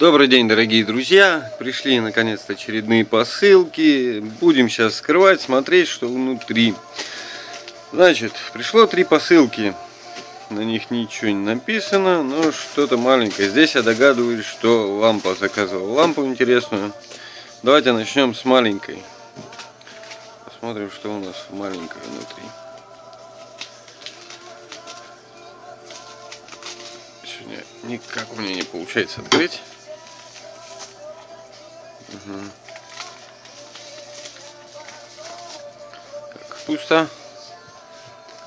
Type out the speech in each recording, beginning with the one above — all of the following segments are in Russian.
Добрый день, дорогие друзья! Пришли наконец-то очередные посылки. Будем сейчас вскрывать, смотреть, что внутри. Значит, пришло 3 посылки. На них ничего не написано, но что-то маленькое. Здесь я догадываюсь, что лампа заказывала. Лампу интересную. Давайте начнем с маленькой. Посмотрим, что у нас маленькое внутри. Сегодня никак у меня не получается открыть. Угу. Так, пусто.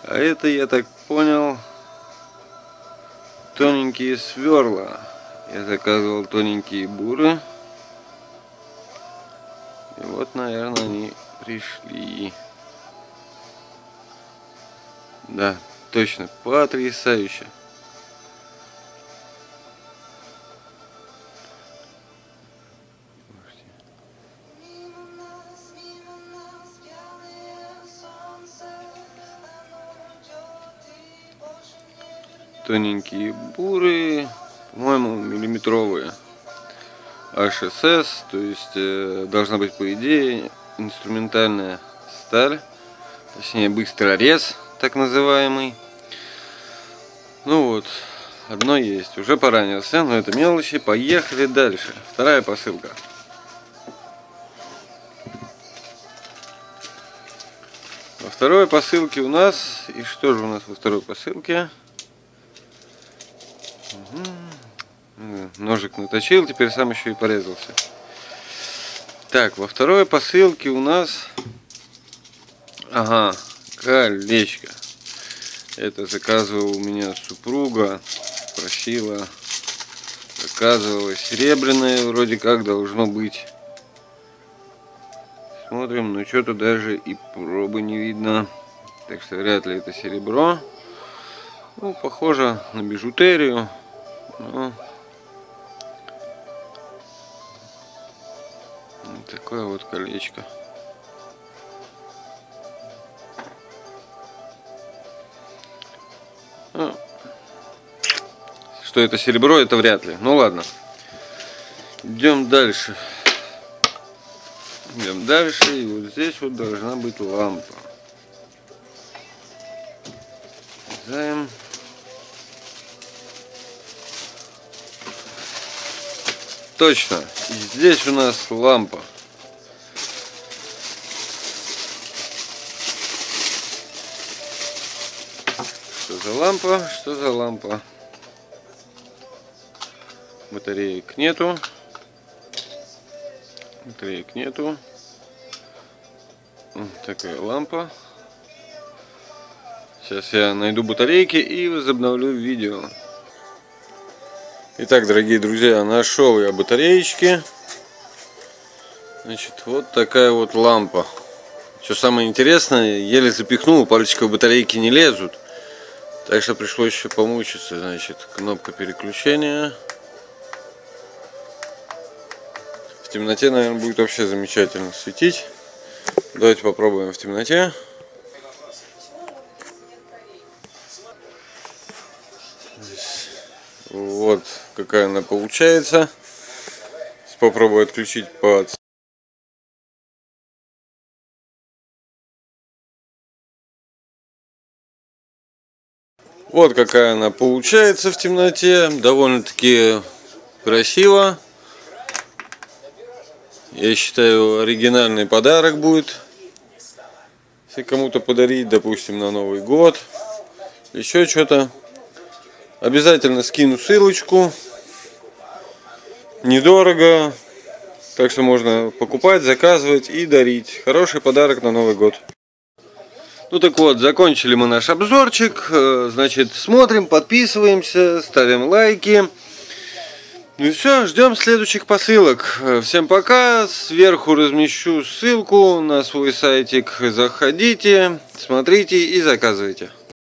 А это, я так понял, тоненькие сверла. Я заказывал тоненькие буры. И вот, наверное, они пришли. Да, точно, потрясающе. Тоненькие буры, по-моему, миллиметровые. HSS, то есть должна быть, по идее, инструментальная сталь, точнее быстрорез, так называемый. Ну вот, одно есть, уже поранился, но это мелочи. Поехали дальше. Вторая посылка. Во второй посылке у нас, и что же у нас во второй посылке? Ножик наточил, теперь сам еще и порезался. Так, во второй посылке у нас, ага, колечко. Это заказывала у меня супруга, просила, заказывала серебряное, вроде как должно быть. Смотрим, но что-то даже и пробы не видно, так что вряд ли это серебро. Ну, похоже на бижутерию. Такое вот колечко. Что это серебро, это вряд ли. Ну ладно. Идем дальше. Идем дальше. И вот здесь вот должна быть лампа. Вязаем. Точно. И здесь у нас лампа. Что за лампа? Что за лампа? Батареек нету. Батареек нету. Вот такая лампа. Сейчас я найду батарейки и возобновлю видео. Итак, дорогие друзья, нашел я батареечки. Значит, вот такая вот лампа. Что самое интересное, еле запихнул, пальчиком в батарейки не лезут. Так что пришлось еще помучиться. Значит, кнопка переключения. В темноте, наверное, будет вообще замечательно светить. Давайте попробуем в темноте. Вот какая она получается. Попробую отключить по... Вот какая она получается в темноте. Довольно-таки красиво. Я считаю, оригинальный подарок будет. Если кому-то подарить, допустим, на Новый год. Еще что-то. Обязательно скину ссылочку. Недорого. Так что можно покупать, заказывать и дарить. Хороший подарок на Новый год. Ну так вот, закончили мы наш обзорчик. Значит, смотрим, подписываемся, ставим лайки. Ну и все, ждем следующих посылок. Всем пока. Сверху размещу ссылку на свой сайтик. Заходите, смотрите и заказывайте.